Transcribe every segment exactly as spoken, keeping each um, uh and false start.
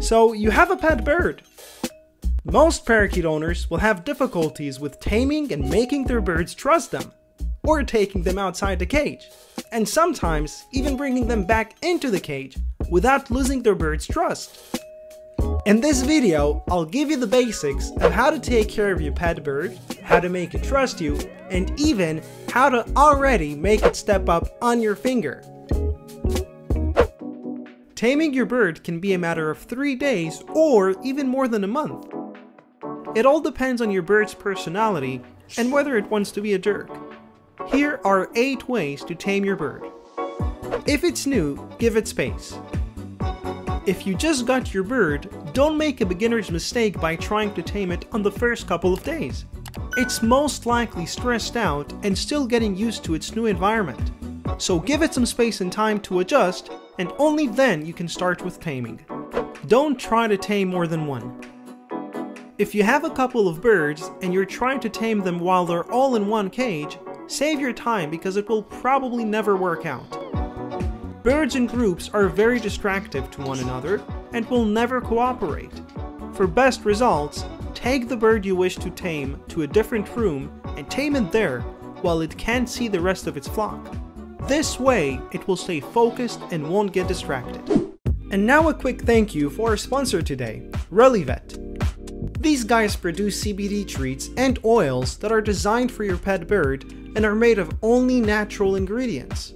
So you have a pet bird. Most parakeet owners will have difficulties with taming and making their birds trust them, or taking them outside the cage, and sometimes even bringing them back into the cage without losing their bird's trust. In this video, I'll give you the basics of how to take care of your pet bird, how to make it trust you, and even how to already make it step up on your finger. Taming your bird can be a matter of three days or even more than a month. It all depends on your bird's personality and whether it wants to be a jerk. Here are eight ways to tame your bird. If it's new, give it space. If you just got your bird, don't make a beginner's mistake by trying to tame it on the first couple of days. It's most likely stressed out and still getting used to its new environment. So give it some space and time to adjust, and only then you can start with taming. Don't try to tame more than one. If you have a couple of birds and you're trying to tame them while they're all in one cage, save your time because it will probably never work out. Birds in groups are very distractive to one another and will never cooperate. For best results, take the bird you wish to tame to a different room and tame it there while it can't see the rest of its flock. This way, it will stay focused and won't get distracted. And now a quick thank you for our sponsor today, Relievet. These guys produce C B D treats and oils that are designed for your pet bird and are made of only natural ingredients.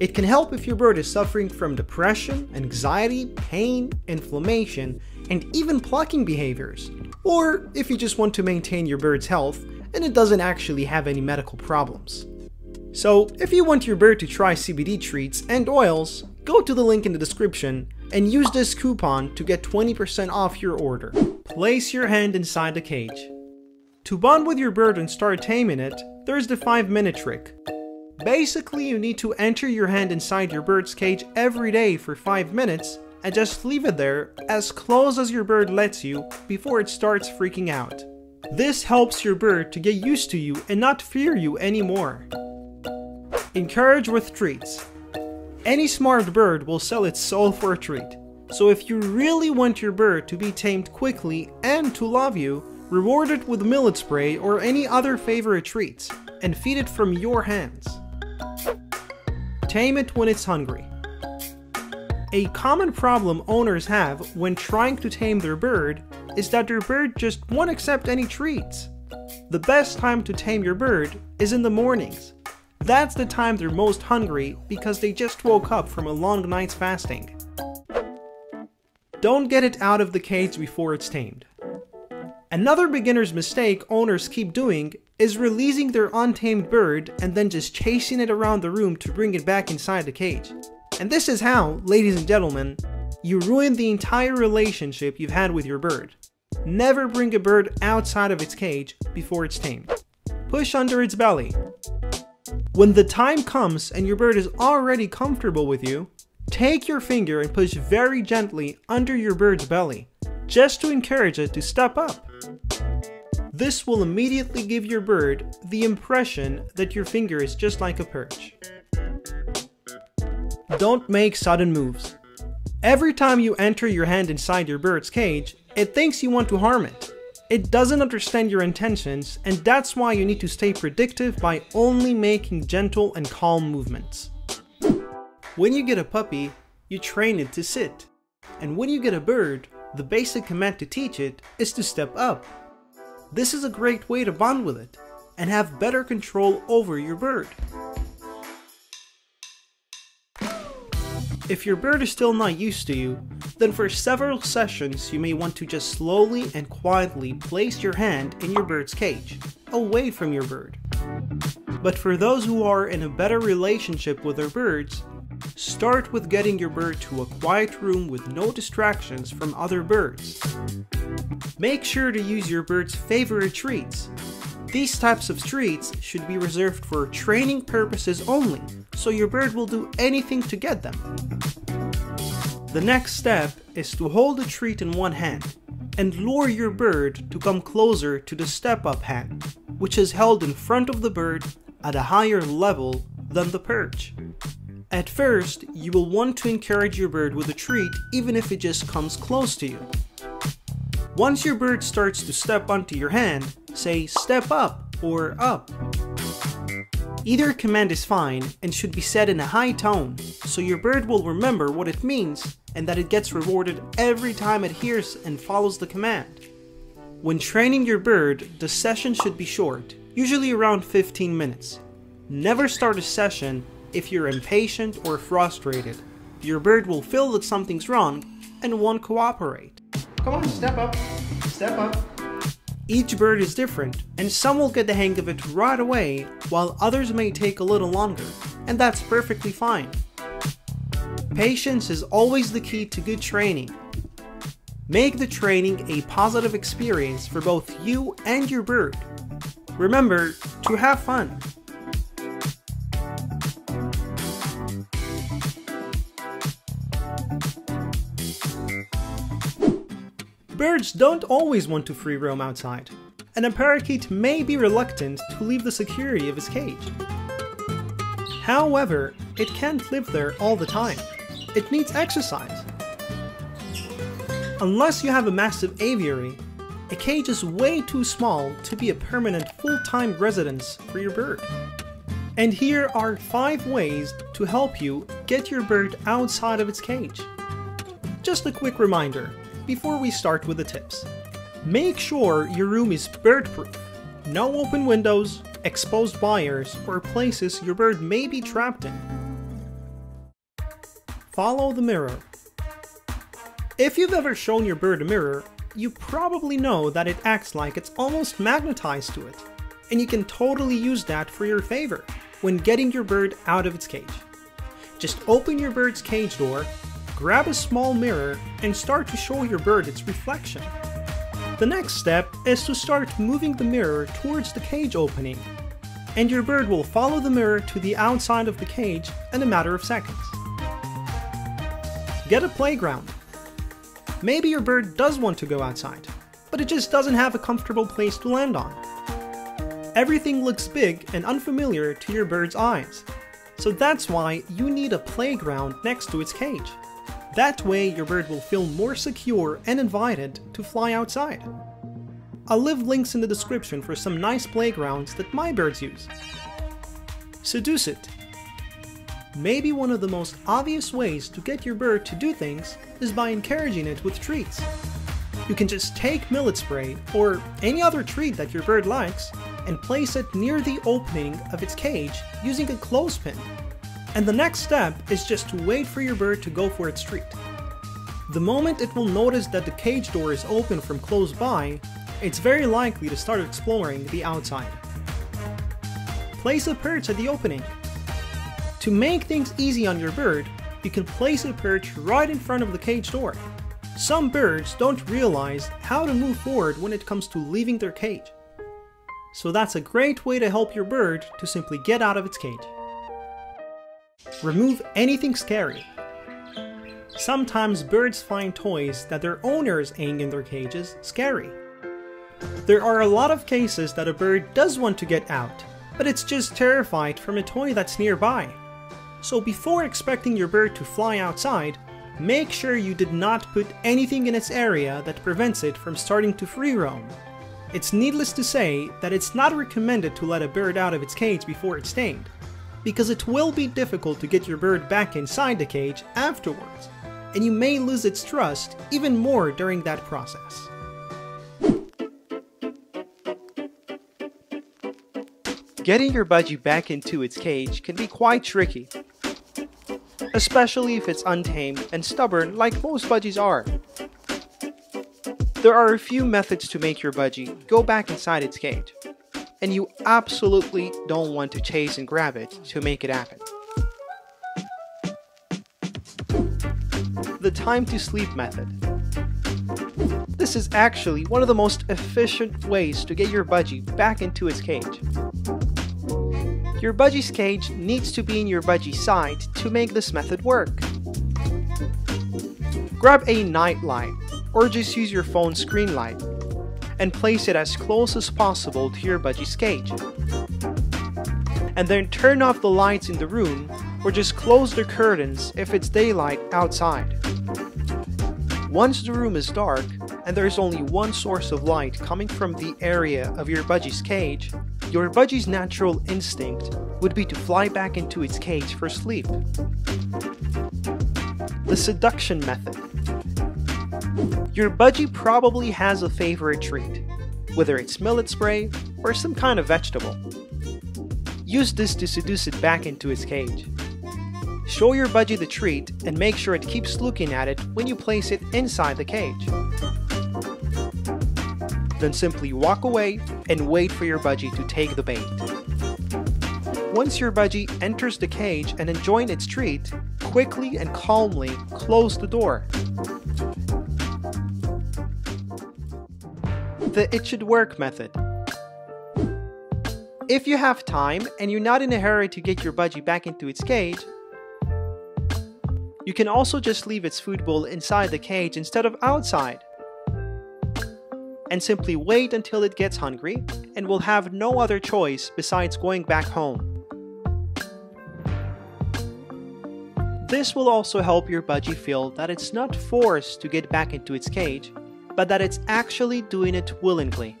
It can help if your bird is suffering from depression, anxiety, pain, inflammation, and even plucking behaviors, or if you just want to maintain your bird's health and it doesn't actually have any medical problems. So if you want your bird to try C B D treats and oils, go to the link in the description and use this coupon to get twenty percent off your order. Place your hand inside the cage. To bond with your bird and start taming it, there's the five minute trick. Basically, you need to enter your hand inside your bird's cage every day for five minutes and just leave it there as close as your bird lets you before it starts freaking out. This helps your bird to get used to you and not fear you anymore. Encourage with treats. Any smart bird will sell its soul for a treat. So if you really want your bird to be tamed quickly and to love you, reward it with millet spray or any other favorite treats, and feed it from your hands. Tame it when it's hungry. A common problem owners have when trying to tame their bird is that their bird just won't accept any treats. The best time to tame your bird is in the mornings. That's the time they're most hungry because they just woke up from a long night's fasting. Don't get it out of the cage before it's tamed. Another beginner's mistake owners keep doing is releasing their untamed bird and then just chasing it around the room to bring it back inside the cage. And this is how, ladies and gentlemen, you ruin the entire relationship you've had with your bird. Never bring a bird outside of its cage before it's tamed. Push under its belly. When the time comes and your bird is already comfortable with you, take your finger and push very gently under your bird's belly, just to encourage it to step up. This will immediately give your bird the impression that your finger is just like a perch. Don't make sudden moves. Every time you enter your hand inside your bird's cage, it thinks you want to harm it. It doesn't understand your intentions, and that's why you need to stay predictive by only making gentle and calm movements. When you get a puppy, you train it to sit. And when you get a bird, the basic command to teach it is to step up. This is a great way to bond with it and have better control over your bird. If your bird is still not used to you, then for several sessions you may want to just slowly and quietly place your hand in your bird's cage, away from your bird. But for those who are in a better relationship with their birds, start with getting your bird to a quiet room with no distractions from other birds. Make sure to use your bird's favorite treats. These types of treats should be reserved for training purposes only, so your bird will do anything to get them. The next step is to hold the treat in one hand and lure your bird to come closer to the step-up hand, which is held in front of the bird at a higher level than the perch. At first, you will want to encourage your bird with a treat even if it just comes close to you. Once your bird starts to step onto your hand, say step up or up. Either command is fine and should be said in a high tone, so your bird will remember what it means and that it gets rewarded every time it hears and follows the command. When training your bird, the session should be short, usually around fifteen minutes. Never start a session if you're impatient or frustrated. Your bird will feel that something's wrong and won't cooperate. Come on, step up, step up. Each bird is different, and some will get the hang of it right away, while others may take a little longer, and that's perfectly fine. Patience is always the key to good training. Make the training a positive experience for both you and your bird. Remember to have fun. Birds don't always want to free roam outside, and a parakeet may be reluctant to leave the security of its cage. However, it can't live there all the time. It needs exercise. Unless you have a massive aviary, a cage is way too small to be a permanent full-time residence for your bird. And here are five ways to help you get your bird outside of its cage. Just a quick reminder. Before we start with the tips, make sure your room is bird-proof. No open windows, exposed wires, or places your bird may be trapped in. Follow the mirror. If you've ever shown your bird a mirror, you probably know that it acts like it's almost magnetized to it, and you can totally use that for your favor when getting your bird out of its cage. Just open your bird's cage door, grab a small mirror and start to show your bird its reflection. The next step is to start moving the mirror towards the cage opening, and your bird will follow the mirror to the outside of the cage in a matter of seconds. Get a playground. Maybe your bird does want to go outside, but it just doesn't have a comfortable place to land on. Everything looks big and unfamiliar to your bird's eyes, so that's why you need a playground next to its cage. That way, your bird will feel more secure and invited to fly outside. I'll leave links in the description for some nice playgrounds that my birds use. Seduce it. Maybe one of the most obvious ways to get your bird to do things is by encouraging it with treats. You can just take millet spray or any other treat that your bird likes and place it near the opening of its cage using a clothespin. And the next step is just to wait for your bird to go for its treat. The moment it will notice that the cage door is open from close by, it's very likely to start exploring the outside. Place a perch at the opening. To make things easy on your bird, you can place a perch right in front of the cage door. Some birds don't realize how to move forward when it comes to leaving their cage. So that's a great way to help your bird to simply get out of its cage. Remove anything scary. Sometimes birds find toys that their owners hang in their cages scary. There are a lot of cases that a bird does want to get out, but it's just terrified from a toy that's nearby. So before expecting your bird to fly outside, make sure you did not put anything in its area that prevents it from starting to free roam. It's needless to say that it's not recommended to let a bird out of its cage before it's tamed, because it will be difficult to get your bird back inside the cage afterwards, and you may lose its trust even more during that process. Getting your budgie back into its cage can be quite tricky, especially if it's untamed and stubborn like most budgies are. There are a few methods to make your budgie go back inside its cage, and you absolutely don't want to chase and grab it to make it happen. The time to sleep method. This is actually one of the most efficient ways to get your budgie back into its cage. Your budgie's cage needs to be in your budgie's side to make this method work. Grab a night light or just use your phone screen light and place it as close as possible to your budgie's cage. and then turn off the lights in the room or just close the curtains if it's daylight outside. Once the room is dark and there is only one source of light coming from the area of your budgie's cage, your budgie's natural instinct would be to fly back into its cage for sleep. The seduction method. Your budgie probably has a favorite treat, whether it's millet spray or some kind of vegetable. Use this to seduce it back into its cage. Show your budgie the treat and make sure it keeps looking at it when you place it inside the cage. Then simply walk away and wait for your budgie to take the bait. Once your budgie enters the cage and enjoying its treat, quickly and calmly close the door. The it should work method. If you have time and you're not in a hurry to get your budgie back into its cage, you can also just leave its food bowl inside the cage instead of outside, and simply wait until it gets hungry and will have no other choice besides going back home. This will also help your budgie feel that it's not forced to get back into its cage, but that it's actually doing it willingly.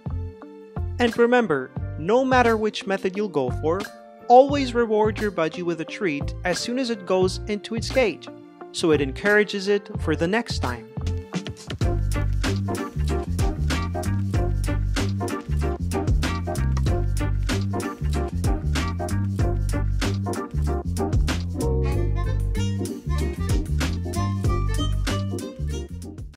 And remember, no matter which method you'll go for, always reward your budgie with a treat as soon as it goes into its cage, so it encourages it for the next time.